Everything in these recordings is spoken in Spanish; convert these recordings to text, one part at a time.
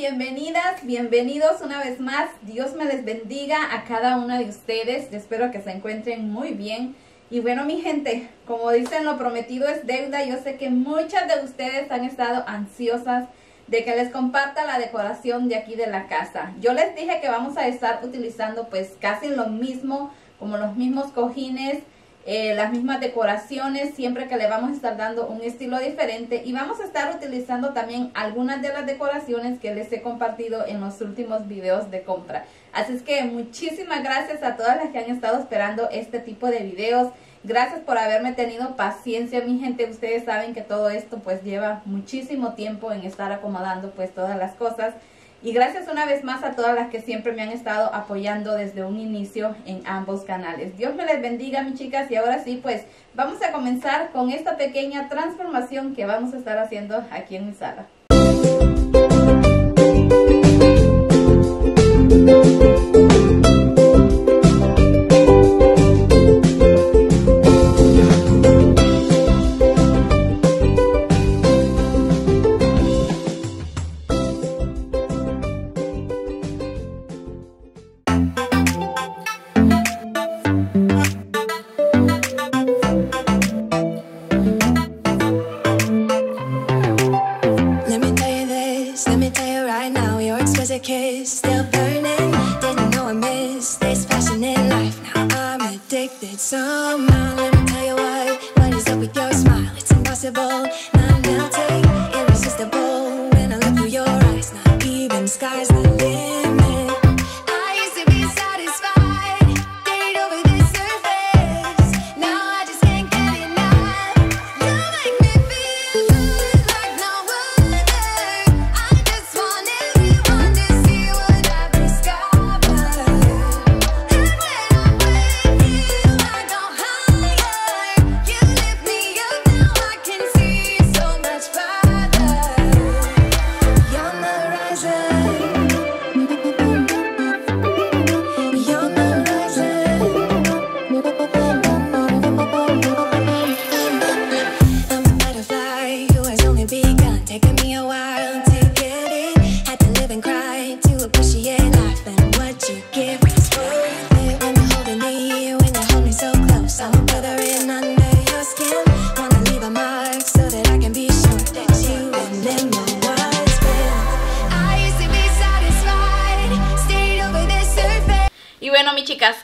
bienvenidas, bienvenidos una vez más. Dios me les bendiga a cada una de ustedes. Yo espero que se encuentren muy bien. Y bueno, mi gente, como dicen, lo prometido es deuda. Yo sé que muchas de ustedes han estado ansiosas de que les comparta la decoración de aquí de la casa. Yo les dije que vamos a estar utilizando pues casi lo mismo, como los mismos cojines, las mismas decoraciones, siempre que le vamos a estar dando un estilo diferente. Y vamos a estar utilizando también algunas de las decoraciones que les he compartido en los últimos videos de compra. Así es que muchísimas gracias a todas las que han estado esperando este tipo de videos. Gracias por haberme tenido paciencia, mi gente. Ustedes saben que todo esto pues lleva muchísimo tiempo en estar acomodando pues todas las cosas. Y gracias una vez más a todas las que siempre me han estado apoyando desde un inicio en ambos canales. Dios me les bendiga, mis chicas. Y ahora sí, pues vamos a comenzar con esta pequeña transformación que vamos a estar haciendo aquí en mi sala.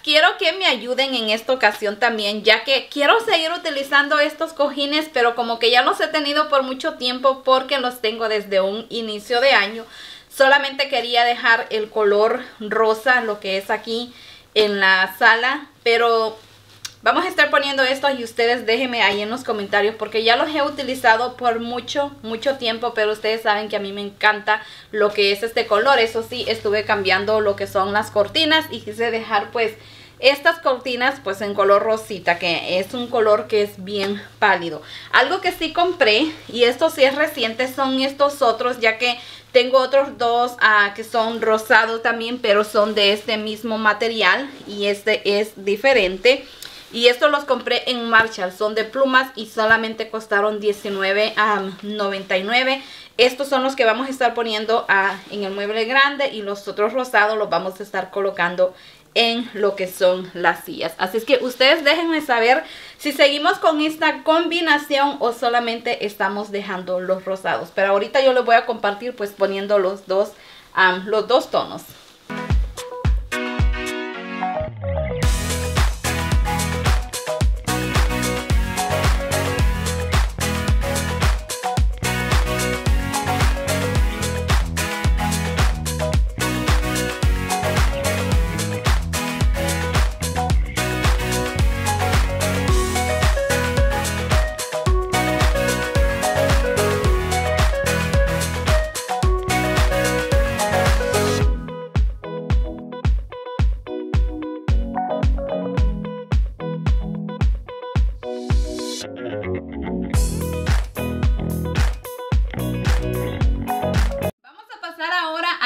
Quiero que me ayuden en esta ocasión también, ya que quiero seguir utilizando estos cojines, pero como que ya los he tenido por mucho tiempo porque los tengo desde un inicio de año. Solamente quería dejar el color rosa, lo que es aquí en la sala, pero vamos a estar poniendo estos y ustedes déjenme ahí en los comentarios porque ya los he utilizado por mucho tiempo, pero ustedes saben que a mí me encanta lo que es este color. Eso sí, estuve cambiando lo que son las cortinas y quise dejar pues estas cortinas pues en color rosita, que es un color que es bien pálido. Algo que sí compré, y esto sí es reciente, son estos otros, ya que tengo otros dos que son rosados también, pero son de este mismo material y este es diferente. Y estos los compré en Marshall, son de plumas y solamente costaron $19.99. Estos son los que vamos a estar poniendo en el mueble grande, y los otros rosados los vamos a estar colocando en lo que son las sillas. Así es que ustedes déjenme saber si seguimos con esta combinación o solamente estamos dejando los rosados. Pero ahorita yo les voy a compartir pues poniendo los dos tonos.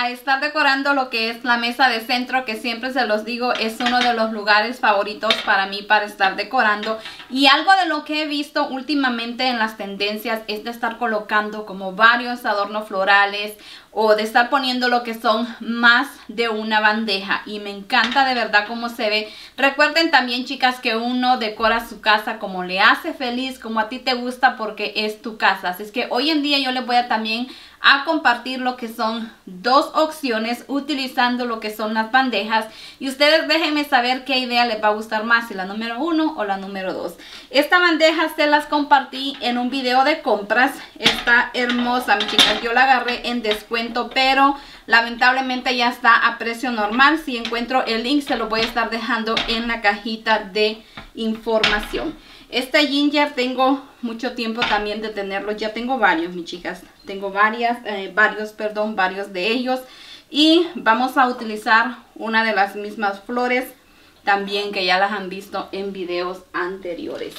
a estar decorando lo que es la mesa de centro, que siempre se los digo es uno de los lugares favoritos para mí para estar decorando. Y algo de lo que he visto últimamente en las tendencias es de estar colocando como varios adornos florales o de estar poniendo lo que son más de una bandeja, y me encanta de verdad cómo se ve. Recuerden también, chicas, que uno decora su casa como le hace feliz, como a ti te gusta, porque es tu casa. Así es que hoy en día yo les voy a también a compartir lo que son dos opciones utilizando lo que son las bandejas, y ustedes déjenme saber qué idea les va a gustar más, si la número 1 o la número 2. Esta bandeja se las compartí en un video de compras, está hermosa, mis chicas. Yo la agarré en descuento, pero lamentablemente ya está a precio normal. Si encuentro el link se lo voy a estar dejando en la cajita de información. Este ginger tengo mucho tiempo también de tenerlo, ya tengo varios, mis chicas. Tengo varios de ellos. Y vamos a utilizar una de las mismas flores también que ya las han visto en videos anteriores.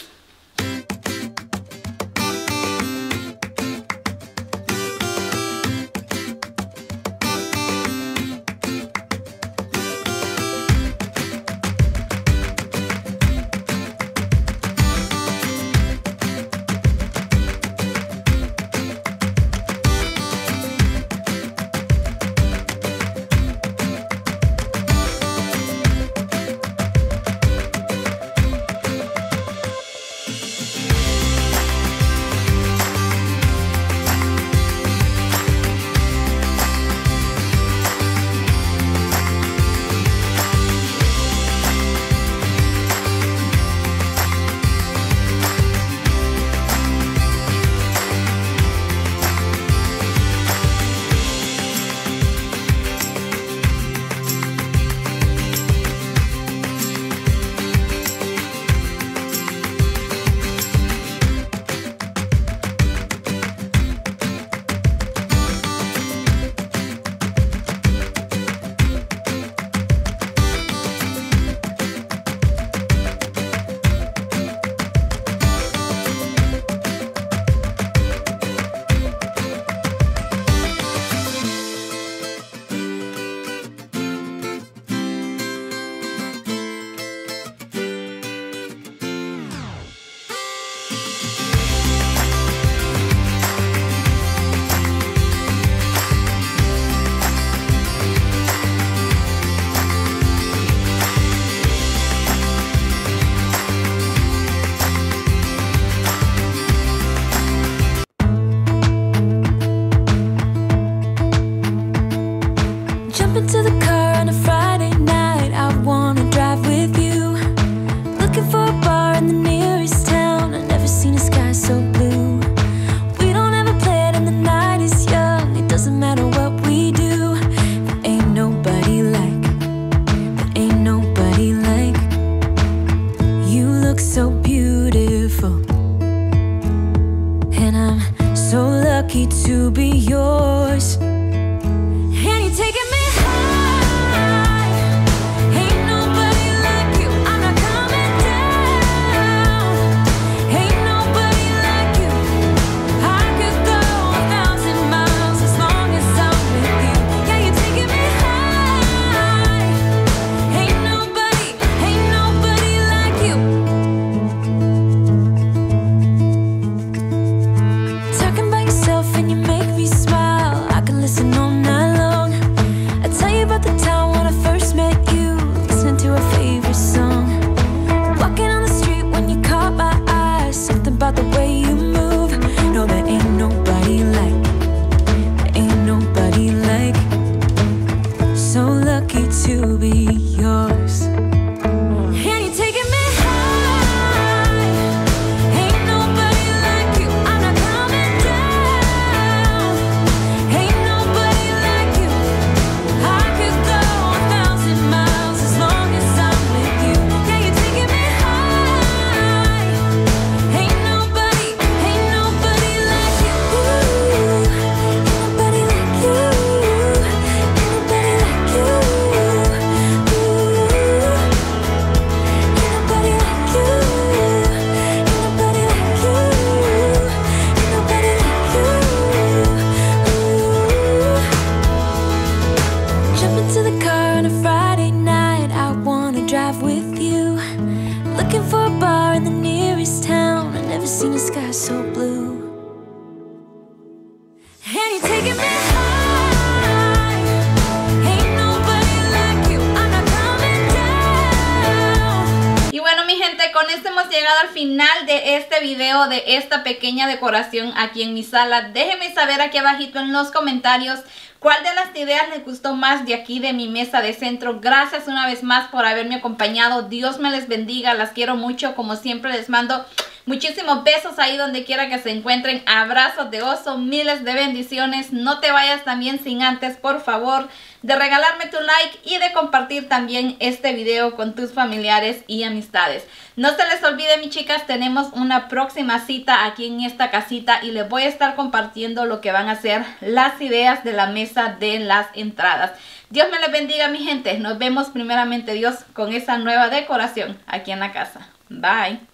llegado al final de este video, de esta pequeña decoración aquí en mi sala. Déjenme saber aquí abajito en los comentarios cuál de las ideas les gustó más de aquí de mi mesa de centro. Gracias una vez más por haberme acompañado. Dios me les bendiga, las quiero mucho. Como siempre les mando muchísimos besos ahí donde quiera que se encuentren. Abrazos de oso, miles de bendiciones. No te vayas también sin antes, por favor, de regalarme tu like y de compartir también este video con tus familiares y amistades. No se les olvide, mis chicas, tenemos una próxima cita aquí en esta casita y les voy a estar compartiendo lo que van a ser las ideas de la mesa de las entradas. Dios me les bendiga, mi gente. Nos vemos primeramente Dios con esa nueva decoración aquí en la casa. Bye.